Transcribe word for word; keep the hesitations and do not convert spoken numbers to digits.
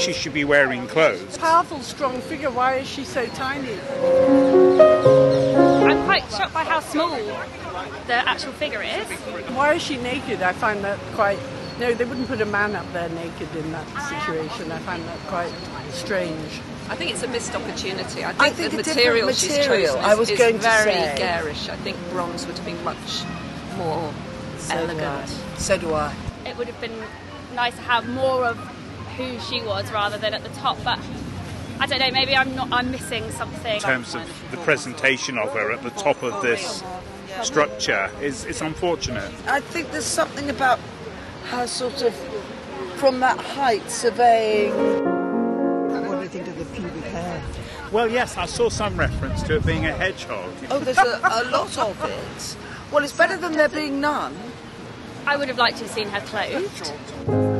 she should be wearing clothes. Powerful, strong figure, why is she so tiny? I'm quite shocked by how small the actual figure is. Why is she naked? I find that quite... No, they wouldn't put a man up there naked in that situation. I find that quite strange. I think it's a missed opportunity. I think, I think the material, material she's chosen is, I was is going very to say. garish. I think bronze would have been much more so elegant. So do I. It would have been nice to have more of who she was rather than at the top, but I don't know, maybe I'm not. I'm missing something. In terms of the presentation of her at the top of this structure, is it's unfortunate. I think there's something about her sort of, from that height, surveying. What do you think of the pubic hair? Well, yes, I saw some reference to it being a hedgehog. Oh, there's a, a lot of it. Well, it's better than there being none. I would have liked to have seen her clothed.